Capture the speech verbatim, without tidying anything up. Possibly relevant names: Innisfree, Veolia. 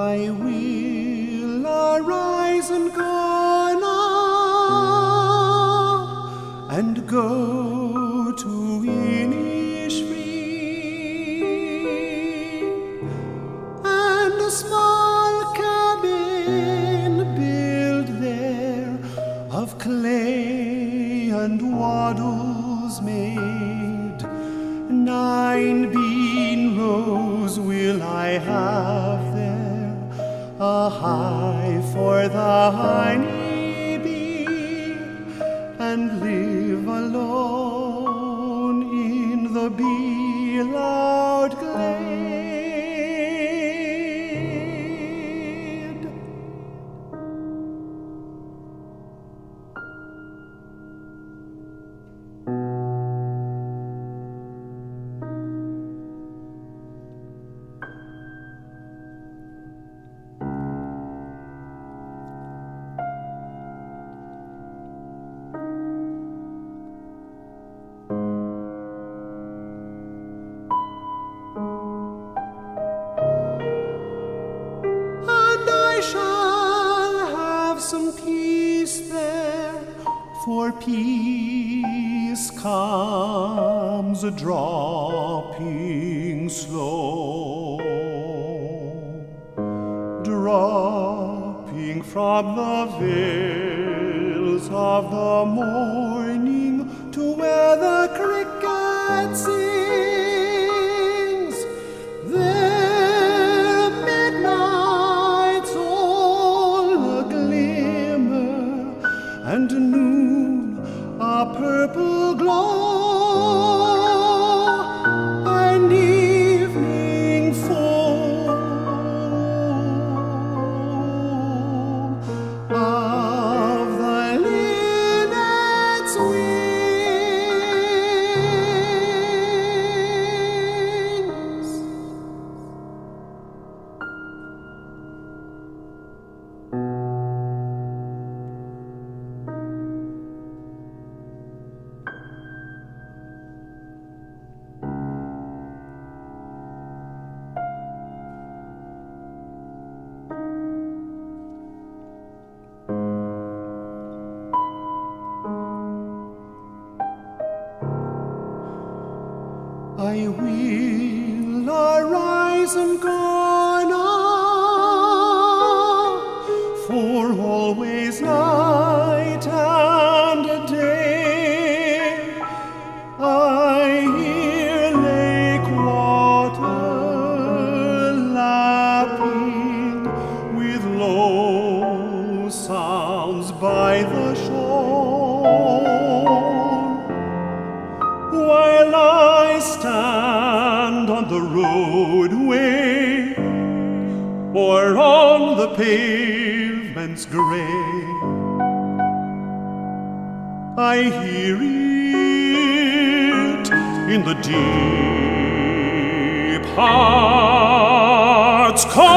I will arise and go now, and go to Innisfree, and a small cabin build there of clay and wattles made. Nine bean rows will I have there, a hive for the honeybee, and live alone in the bee-loud glade. Some peace there, for peace comes a dropping slow, dropping from the veils of the morning to where the cricket sings. There and noon, a purple glow, and evening full of the linnet's wings. I will arise and go now, for always night and day I hear lake water lapping with low sounds by the shore, while I I stand on the roadway or on the pavement's gray. I hear it in the deep heart's call.